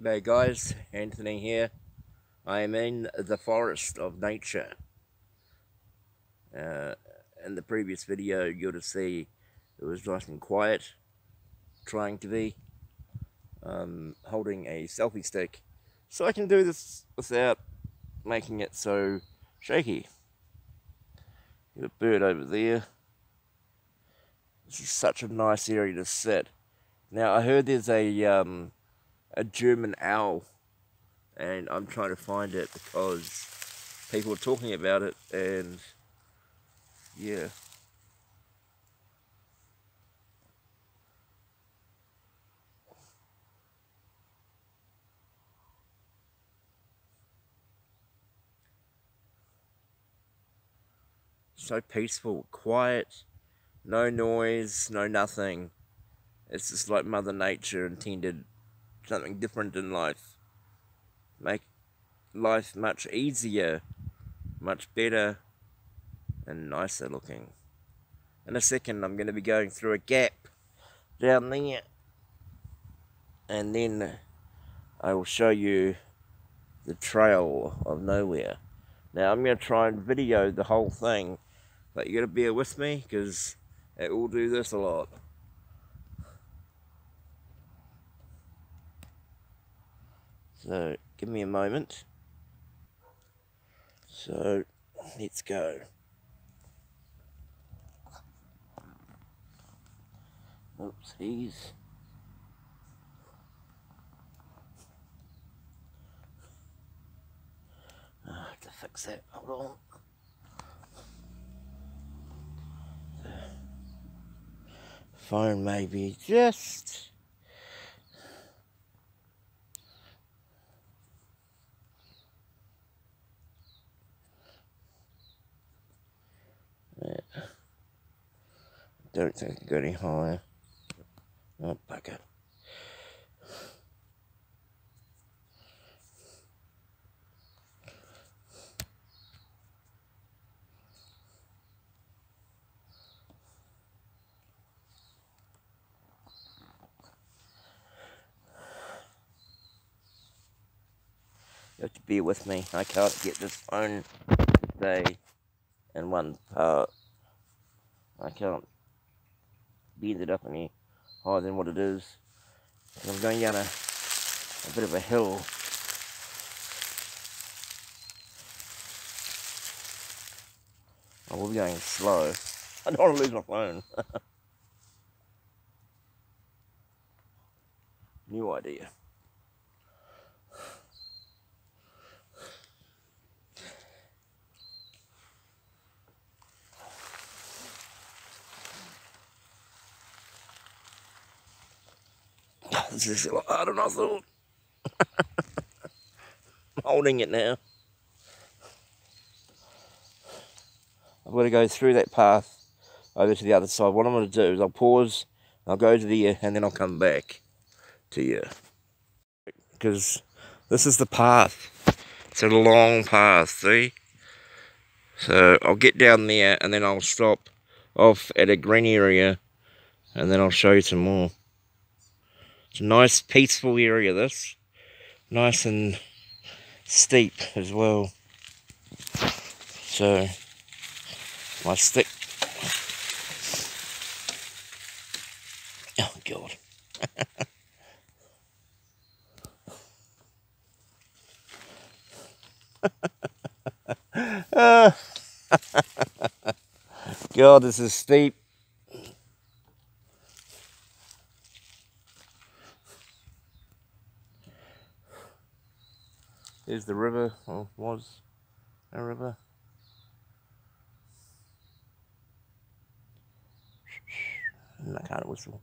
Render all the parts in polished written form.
G'day guys, Anthony here. I am in the forest of nature. In the previous video you'll just see it was nice and quiet, trying to be, holding a selfie stick. So I can do this without making it so shaky. Got a bird over there. This is such a nice area to sit. Now I heard there's a German owl, and I'm trying to find it because people are talking about it, and yeah. So peaceful, quiet, no noise, no nothing. It's just like Mother Nature intended something different in life. Make life much easier, much better, and nicer looking. In a second I'm going to be going through a gap down there, and then I will show you the trail of nowhere. Now I'm going to try and video the whole thing, but you got to bear with me because it will do this a lot. So give me a moment. So let's go. Oopsies. I have to fix that. Hold on. The phone may be just. Don't think I can go any higher. Oh, bugger. You have to bear with me. I can't get this phone today in one part. I can't bend it up any higher than what it is. I'm going down a bit of a hill. I will be going slow. I don't want to lose my phone. New idea. This is a lot harder than I thought. I'm holding it now. I've got to go through that path over to the other side. What I'm going to do is I'll pause, I'll go to there, and then I'll come back to you. Because this is the path. It's a long path, see? So I'll get down there, and then I'll stop off at a green area, and then I'll show you some more. It's a nice peaceful area, this. Nice and steep as well. So my stick. Oh god. God, this is steep. There's the river, or was a river. I can't whistle.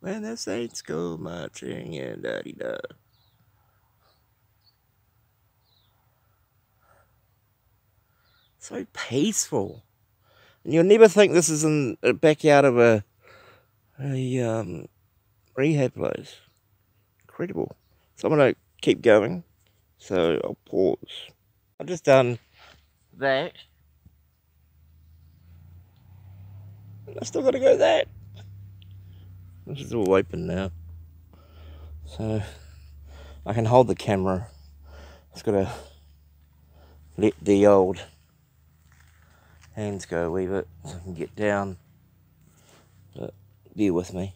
When the saints go marching and da-dee-da. So peaceful. You'll never think this is in the backyard of a rehab place. Incredible. So I'm going to keep going. So I'll pause. I've just done that. And I've still got to go that. This is all open now. So I can hold the camera. It's got to let the old hands go a wee bit so I can get down. But bear with me.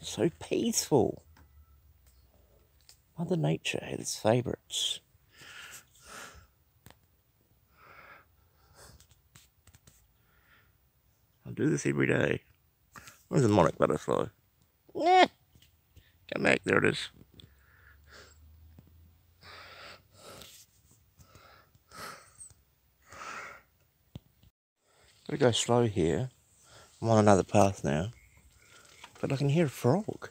So peaceful. Mother Nature had its favourites. I do this every day. Where's the monarch butterfly? Yeah. Come back, there it is. Gotta go slow here. I'm on another path now. But I can hear a frog.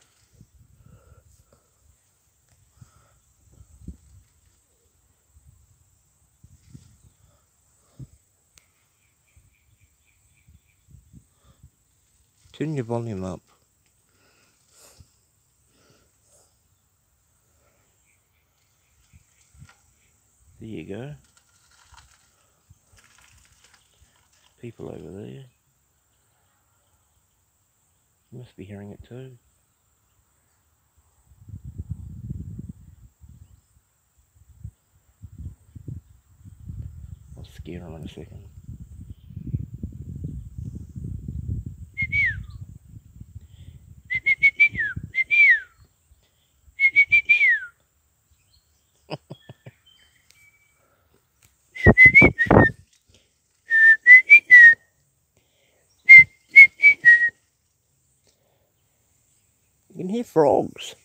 Turn your volume up. There you go. There's people over there. You must be hearing it too. I'll scare them in a second. You can hear frogs.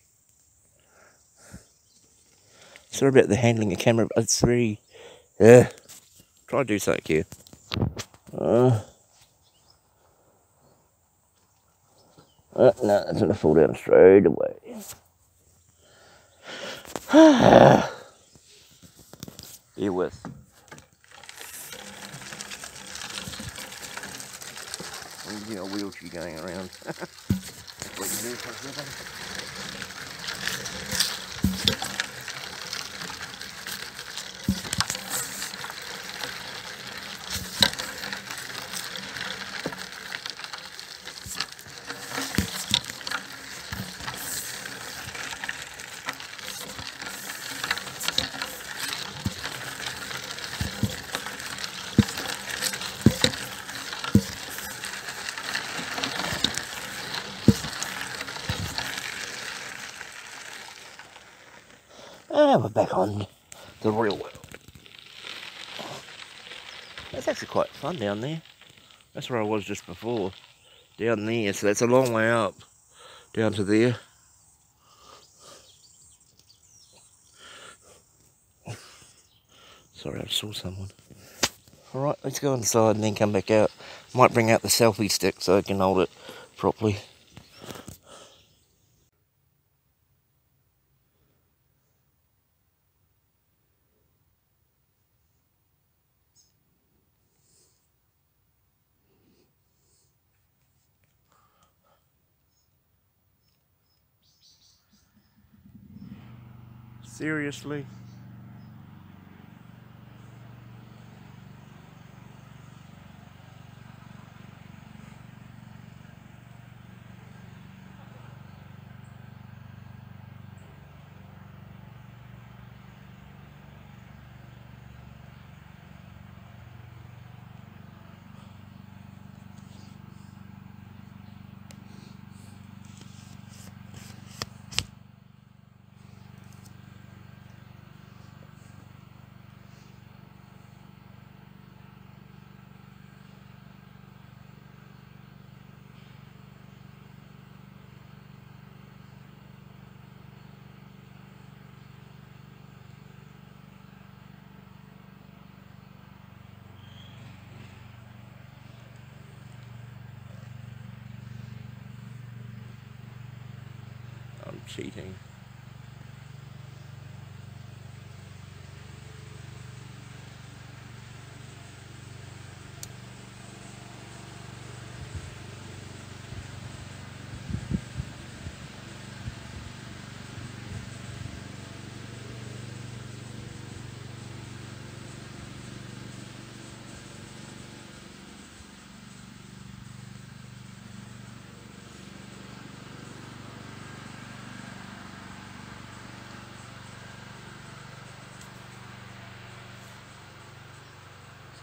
Sorry about the handling of camera, but it's very... try to do something here. No, that's going to fall down straight away. Bear with. I'm getting a wheelchair going around. What you do for living. We're back on the real world. That's actually quite fun down there. That's where I was just before. Down there, so that's a long way up. Down to there. Sorry, I saw someone. Alright, let's go inside and then come back out. Might bring out the selfie stick so I can hold it properly. Seriously? Cheating.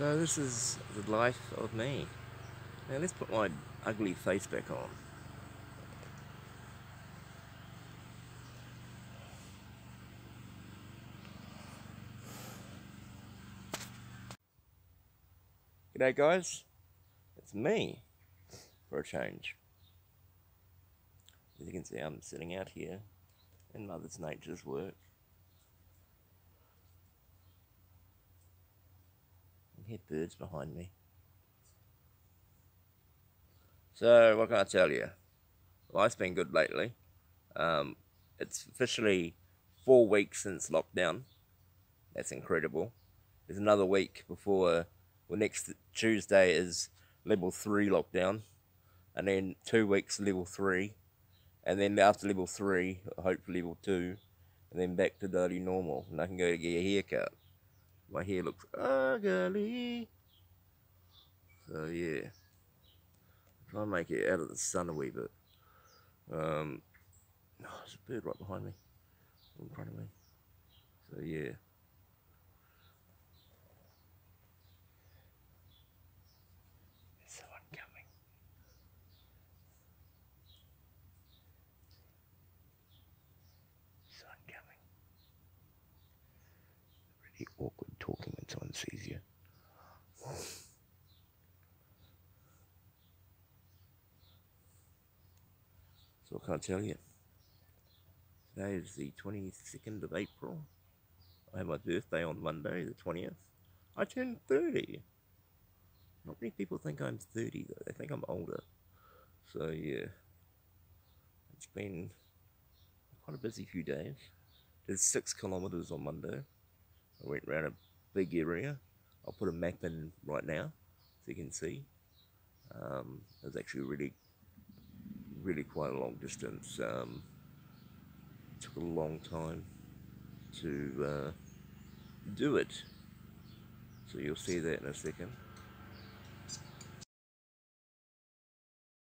So this is the life of me. Now let's put my ugly face back on. G'day guys, it's me for a change. As you can see, I'm sitting out here in Mother Nature's work. I hear birds behind me. So what can I tell you? Life's been good lately. It's officially 4 weeks since lockdown. That's incredible. There's another week before. Well, next Tuesday is level 3 lockdown, and then 2 weeks level 3, and then after level 3, hopefully level 2, and then back to dirty normal, and I can go to get a haircut. My hair looks ugly. So yeah, try and make it out of the sun a wee bit. Oh, there's a bird right behind me, in front of me. So yeah. Awkward talking when someone sees you. So what can I tell you? Today is the 22nd of April. I had my birthday on Monday the 20th. I turned 30. Not many people think I'm 30 though. They think I'm older. So yeah. It's been quite a busy few days. Did 6 kilometres on Monday. I went around a big area. I'll put a map in right now so you can see. It was actually really quite a long distance. It took a long time to do it. So you'll see that in a second.